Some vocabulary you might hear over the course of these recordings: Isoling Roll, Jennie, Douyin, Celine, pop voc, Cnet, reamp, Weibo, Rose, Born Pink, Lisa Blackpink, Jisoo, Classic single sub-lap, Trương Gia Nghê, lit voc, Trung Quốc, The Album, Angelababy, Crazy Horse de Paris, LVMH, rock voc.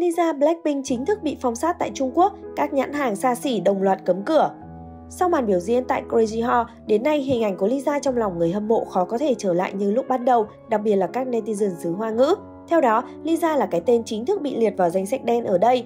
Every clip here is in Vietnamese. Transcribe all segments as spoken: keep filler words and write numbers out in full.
Lisa Blackpink chính thức bị phong sát tại Trung Quốc, các nhãn hàng xa xỉ đồng loạt cấm cửa. Sau màn biểu diễn tại Crazy Horse, đến nay hình ảnh của Lisa trong lòng người hâm mộ khó có thể trở lại như lúc ban đầu, đặc biệt là các netizen xứ Hoa ngữ. Theo đó, Lisa là cái tên chính thức bị liệt vào danh sách đen ở đây.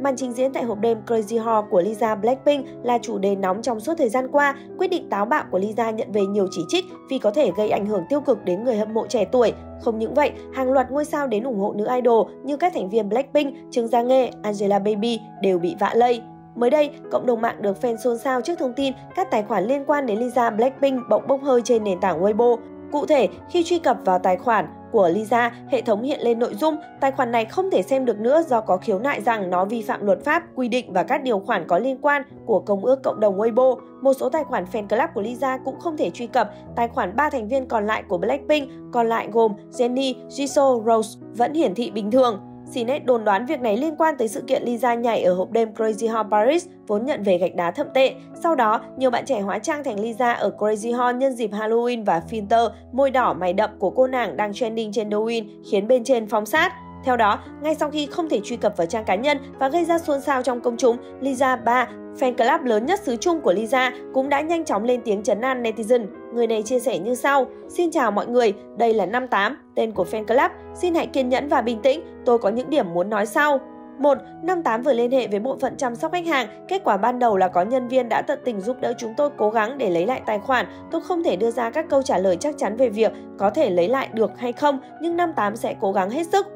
Màn trình diễn tại hộp đêm Crazy Horse của Lisa Blackpink là chủ đề nóng trong suốt thời gian qua. Quyết định táo bạo của Lisa nhận về nhiều chỉ trích vì có thể gây ảnh hưởng tiêu cực đến người hâm mộ trẻ tuổi. Không những vậy, hàng loạt ngôi sao đến ủng hộ nữ idol như các thành viên Blackpink, Trương Gia Nghê, Angelababy đều bị vạ lây. Mới đây, cộng đồng mạng được fan xôn xao trước thông tin các tài khoản liên quan đến Lisa Blackpink bỗng bốc hơi trên nền tảng Weibo. Cụ thể, khi truy cập vào tài khoản của Lisa, hệ thống hiện lên nội dung tài khoản này không thể xem được nữa do có khiếu nại rằng nó vi phạm luật pháp, quy định và các điều khoản có liên quan của Công ước Cộng đồng Weibo. Một số tài khoản fan club của Lisa cũng không thể truy cập. Tài khoản ba thành viên còn lại của Blackpink, còn lại gồm Jennie, Jisoo, Rose, vẫn hiển thị bình thường. Cnet đồn đoán việc này liên quan tới sự kiện Lisa nhảy ở hộp đêm Crazy Horse Paris vốn nhận về gạch đá thậm tệ. Sau đó, nhiều bạn trẻ hóa trang thành Lisa ở Crazy Horse nhân dịp Halloween và filter môi đỏ mày đậm của cô nàng đang trending trên Douyin khiến bên trên phong sát. Theo đó, ngay sau khi không thể truy cập vào trang cá nhân và gây ra xôn xao trong công chúng, Lisa ba, fan club lớn nhất xứ Trung của Lisa cũng đã nhanh chóng lên tiếng trấn an netizen. Người này chia sẻ như sau: "Xin chào mọi người, đây là năm tám, tên của fan club. Xin hãy kiên nhẫn và bình tĩnh, tôi có những điểm muốn nói sau." một. năm tám vừa liên hệ với bộ phận chăm sóc khách hàng, kết quả ban đầu là có nhân viên đã tận tình giúp đỡ chúng tôi cố gắng để lấy lại tài khoản. Tôi không thể đưa ra các câu trả lời chắc chắn về việc có thể lấy lại được hay không, nhưng năm tám sẽ cố gắng hết sức.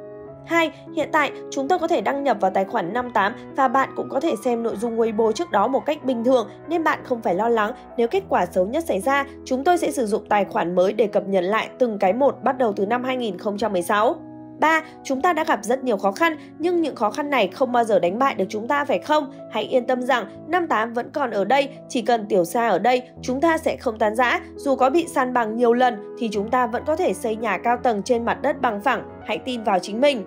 hai. Hiện tại, chúng tôi có thể đăng nhập vào tài khoản năm tám và bạn cũng có thể xem nội dung Weibo trước đó một cách bình thường nên bạn không phải lo lắng. Nếu kết quả xấu nhất xảy ra, chúng tôi sẽ sử dụng tài khoản mới để cập nhật lại từng cái một bắt đầu từ năm hai nghìn không trăm mười sáu. ba. Chúng ta đã gặp rất nhiều khó khăn, nhưng những khó khăn này không bao giờ đánh bại được chúng ta phải không? Hãy yên tâm rằng năm tám vẫn còn ở đây, chỉ cần Tiểu Sa ở đây, chúng ta sẽ không tan rã. Dù có bị san bằng nhiều lần thì chúng ta vẫn có thể xây nhà cao tầng trên mặt đất bằng phẳng. Hãy tin vào chính mình.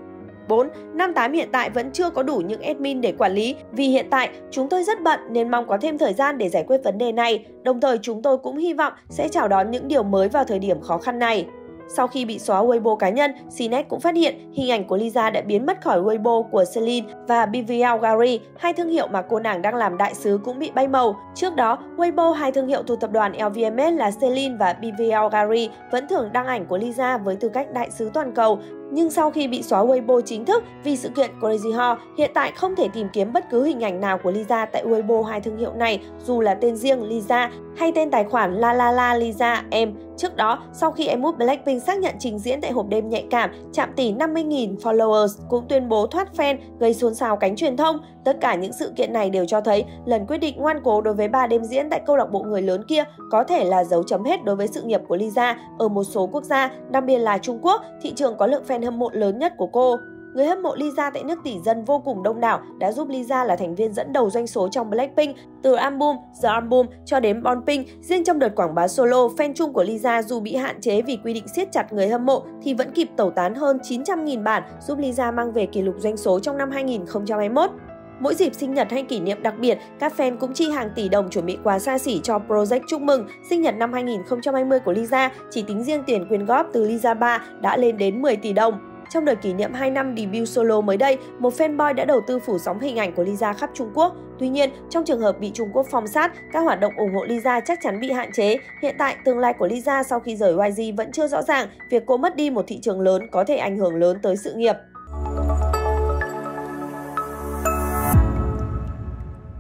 bốn. năm tám hiện tại vẫn chưa có đủ những admin để quản lý. Vì hiện tại, chúng tôi rất bận nên mong có thêm thời gian để giải quyết vấn đề này. Đồng thời, chúng tôi cũng hy vọng sẽ chào đón những điều mới vào thời điểm khó khăn này. Sau khi bị xóa Weibo cá nhân, Cnet cũng phát hiện hình ảnh của Lisa đã biến mất khỏi Weibo của Celine và bê vê lờ gờ a rờ i, hai thương hiệu mà cô nàng đang làm đại sứ cũng bị bay màu. Trước đó, Weibo hai thương hiệu thuộc tập đoàn lờ vê em hát là Celine và bê vê lờ gờ a rờ i vẫn thường đăng ảnh của Lisa với tư cách đại sứ toàn cầu. Nhưng sau khi bị xóa Weibo chính thức vì sự kiện Crazy Horse, hiện tại không thể tìm kiếm bất cứ hình ảnh nào của Lisa tại Weibo hai thương hiệu này, dù là tên riêng Lisa hay tên tài khoản La La La Lisa em. Trước đó, sau khi em út Blackpink xác nhận trình diễn tại hộp đêm nhạy cảm, chạm tỷ năm mươi nghìn followers cũng tuyên bố thoát fan gây xôn xao cánh truyền thông. Tất cả những sự kiện này đều cho thấy lần quyết định ngoan cố đối với ba đêm diễn tại câu lạc bộ người lớn kia có thể là dấu chấm hết đối với sự nghiệp của Lisa ở một số quốc gia, đặc biệt là Trung Quốc, thị trường có lượng fan hâm mộ lớn nhất của cô. Người hâm mộ Lisa tại nước tỷ dân vô cùng đông đảo đã giúp Lisa là thành viên dẫn đầu doanh số trong Blackpink, từ Album, The Album cho đến Born Pink. Riêng trong đợt quảng bá solo, fan chung của Lisa dù bị hạn chế vì quy định siết chặt người hâm mộ thì vẫn kịp tẩu tán hơn chín trăm nghìn bản, giúp Lisa mang về kỷ lục doanh số trong năm hai nghìn không trăm hai mươi mốt. Mỗi dịp sinh nhật hay kỷ niệm đặc biệt, các fan cũng chi hàng tỷ đồng chuẩn bị quà xa xỉ cho project chúc mừng. Sinh nhật năm hai nghìn không trăm hai mươi của Lisa, chỉ tính riêng tiền quyên góp từ Lisa ba đã lên đến mười tỷ đồng. Trong đợt kỷ niệm hai năm debut solo mới đây, một fanboy đã đầu tư phủ sóng hình ảnh của Lisa khắp Trung Quốc. Tuy nhiên, trong trường hợp bị Trung Quốc phong sát, các hoạt động ủng hộ Lisa chắc chắn bị hạn chế. Hiện tại, tương lai của Lisa sau khi rời i giê vẫn chưa rõ ràng, việc cô mất đi một thị trường lớn có thể ảnh hưởng lớn tới sự nghiệp.